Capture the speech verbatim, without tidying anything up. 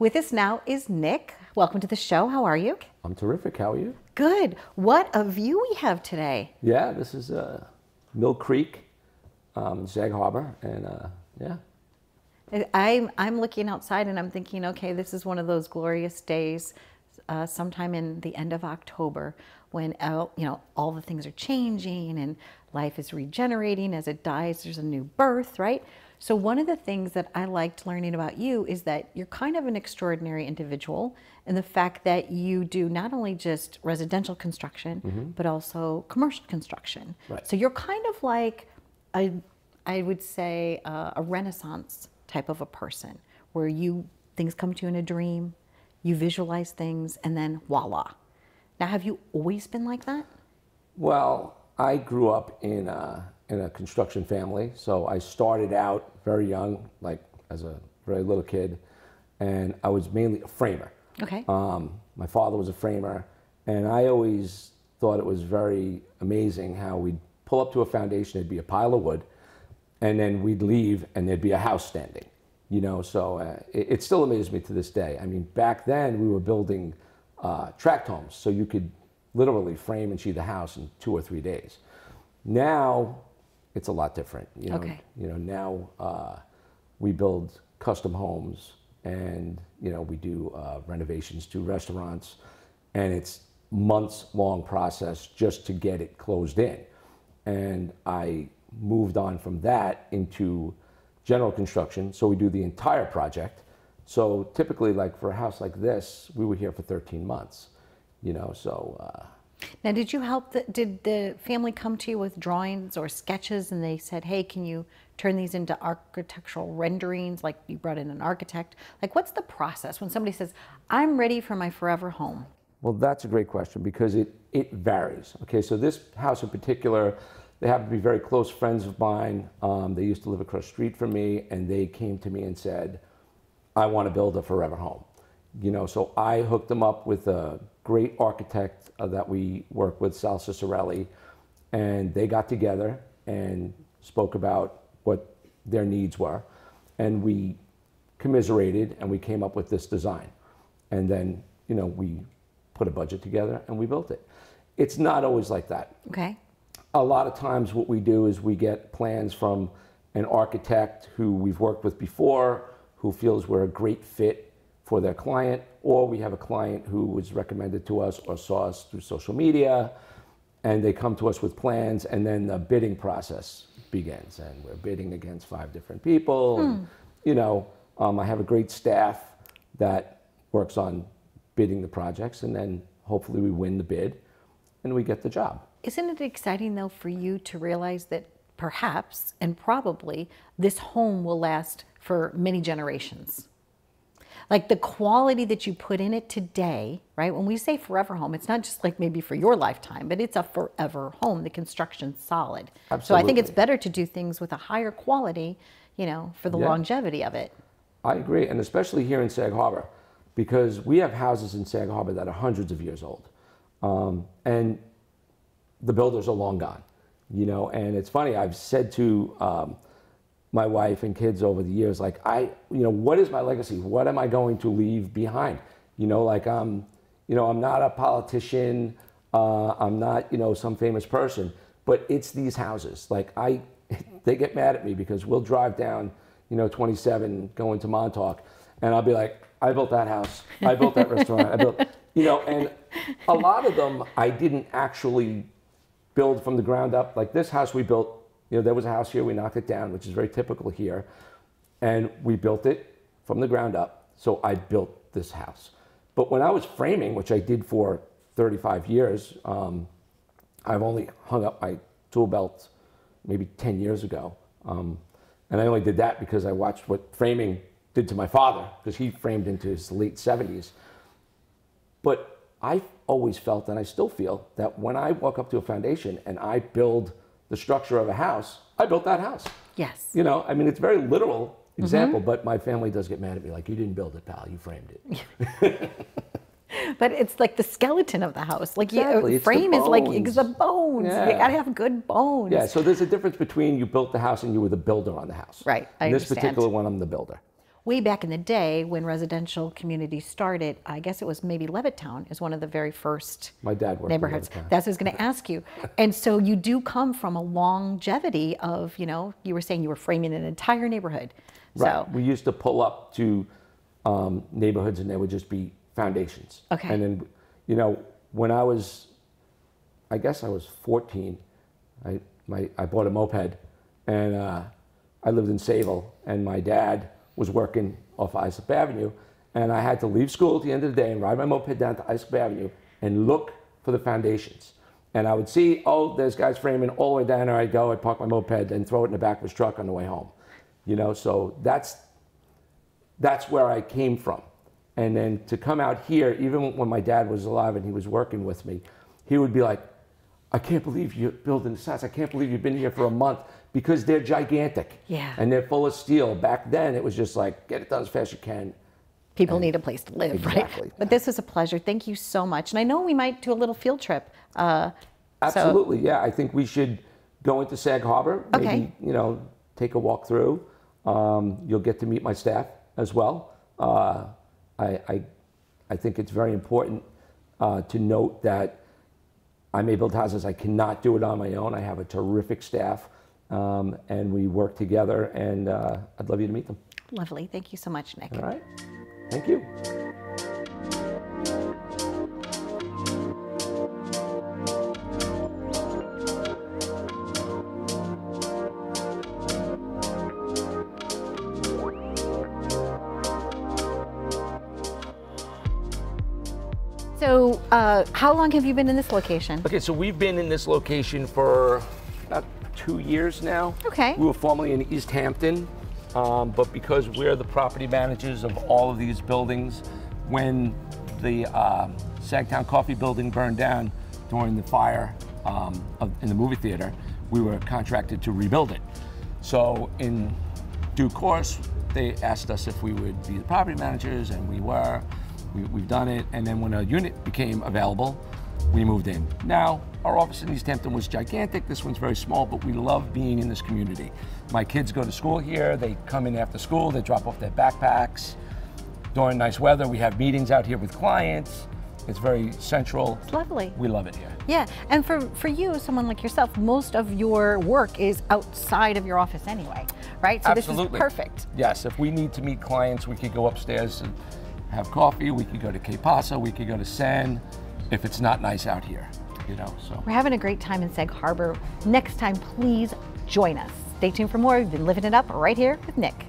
With us now is Nick. Welcome to the show. How are you? I'm terrific. How are you? Good. What a view we have today. Yeah, this is uh, Mill Creek, um, Sag Harbor, and uh, yeah. I'm, I'm looking outside and I'm thinking, okay, this is one of those glorious days uh, sometime in the end of October when out, you know, all the things are changing and life is regenerating. As it dies, there's a new birth, right? So one of the things that I liked learning about you is that you're kind of an extraordinary individual, and the fact that you do not only just residential construction, mm-hmm. but also commercial construction. Right. So you're kind of like, a, I would say, uh, a Renaissance type of a person, where you things come to you in a dream, you visualize things, and then voila. Now, have you always been like that? Well, I grew up in a, in a construction family, so I started out very young, like as a very little kid, and I was mainly a framer. Okay. Um, my father was a framer, and I always thought it was very amazing how we'd pull up to a foundation, there'd be a pile of wood, and then we'd leave and there'd be a house standing, you know, so uh, it, it still amazes me to this day. I mean, back then we were building uh, tract homes, so you could literally frame and sheet the house in two or three days. Now it's a lot different, you know. Okay. You know, now uh, we build custom homes, and you know, we do uh, renovations to restaurants, and it's months long process just to get it closed in. And I moved on from that into general construction, so we do the entire project. So typically, like for a house like this, we were here for thirteen months, you know, so. Uh, now, did you help, the, did the family come to you with drawings or sketches, and they said, hey, can you turn these into architectural renderings? Like you brought in an architect. Like, what's the process when somebody says, I'm ready for my forever home? Well, that's a great question, because it, it varies. Okay, so this house in particular, they happen to be very close friends of mine. Um, they used to live across the street from me, and they came to me and said, I want to build a forever home. You know, so I hooked them up with a great architect uh, that we work with, Sal Cicerelli, and they got together and spoke about what their needs were. And we commiserated, and we came up with this design. And then, you know, we put a budget together and we built it. It's not always like that. Okay. A lot of times what we do is we get plans from an architect who we've worked with before, who feels we're a great fit for their client, or we have a client who was recommended to us or saw us through social media, and they come to us with plans, and then the bidding process begins, and we're bidding against five different people. Hmm. And, you know, um, I have a great staff that works on bidding the projects, and then hopefully we win the bid and we get the job. Isn't it exciting, though, for you to realize that perhaps and probably this home will last for many generations? Like the quality that you put in it today, right? When we say forever home, it's not just like maybe for your lifetime, but it's a forever home. The construction's solid. Absolutely. So I think it's better to do things with a higher quality, you know, for the yeah. longevity of it. I agree, and especially here in Sag Harbor, because we have houses in Sag Harbor that are hundreds of years old. Um, and the builders are long gone, you know, and it's funny, I've said to um, my wife and kids over the years, like, I, you know, what is my legacy? What am I going to leave behind? You know, like, I'm, you know, I'm not a politician, uh, I'm not, you know, some famous person, but it's these houses. Like, I, they get mad at me because we'll drive down, you know, twenty-seven, going to Montauk, and I'll be like, I built that house, I built that restaurant, I built, you know, and a lot of them I didn't actually build from the ground up. Like this house we built, you know, there was a house here, we knocked it down, which is very typical here, and we built it from the ground up. So I built this house. But when I was framing, which I did for thirty-five years, um, I've only hung up my tool belt maybe ten years ago. Um, and I only did that because I watched what framing did to my father, because he framed into his late seventies. But I always felt, and I still feel, that when I walk up to a foundation and I build the structure of a house, I built that house. Yes. You know, I mean, it's a very literal example, mm-hmm. but my family does get mad at me, like, you didn't build it, pal, you framed it. But it's like the skeleton of the house. Like, exactly. You, frame is like, it's the bones. Yeah. You gotta have good bones. Yeah, so there's a difference between you built the house and you were the builder on the house. Right, I understand. In this particular one, I'm the builder. way back in the day when residential communities started, I guess it was maybe Levittown is one of the very first My dad worked neighborhoods. That's what I was going to ask you. And so you do come from a longevity of, you know, you were saying you were framing an entire neighborhood. Right. So. We used to pull up to um, neighborhoods and they would just be foundations. Okay. And then, you know, when I was, I guess I was fourteen, I, my, I bought a moped and uh, I lived in Sayville and my dad was working off Islep Avenue and I had to leave school at the end of the day and ride my moped down to Islep Avenue and look for the foundations. And I would see, oh, there's guys framing all the way down there. I'd go, I'd park my moped and throw it in the back of his truck on the way home. You know, so that's, that's where I came from. And then to come out here, even when my dad was alive and he was working with me, he would be like, I can't believe you're building this house. I can't believe you've been here for a month, because they're gigantic. Yeah. And they're full of steel. Back then, it was just like, get it done as fast as you can. People and need a place to live, exactly. right? But this was a pleasure. Thank you so much. And I know we might do a little field trip. Uh, Absolutely, so. yeah. I think we should go into Sag Harbor. Maybe, okay. you know, take a walk through. Um, you'll get to meet my staff as well. Uh, I, I, I think it's very important uh, to note that I may build houses. I cannot do it on my own. I have a terrific staff, um, and we work together, and uh, I'd love you to meet them. Lovely. Thank you so much, Nick. All right. Thank you. So uh, how long have you been in this location? Okay, so we've been in this location for about two years now. Okay. We were formerly in East Hampton, um, but because we're the property managers of all of these buildings, when the um, Sagtown Coffee building burned down during the fire um, of, in the movie theater, we were contracted to rebuild it. So in due course, they asked us if we would be the property managers, and we were. We, we've done it, and then when a unit became available, we moved in. Now, our office in East Hampton was gigantic. This one's very small, but we love being in this community. My kids go to school here. They come in after school. They drop off their backpacks. During nice weather, we have meetings out here with clients. It's very central. It's lovely. We love it here. Yeah, and for, for you, someone like yourself, most of your work is outside of your office anyway, right? So Absolutely. This is perfect. Yes, if we need to meet clients, we could go upstairs and have coffee. We could go to Que Paso, we could go to San, if it's not nice out here, you know, so. We're having a great time in Sag Harbor. Next time, please join us. Stay tuned for more. We've been living it up right here with Nick.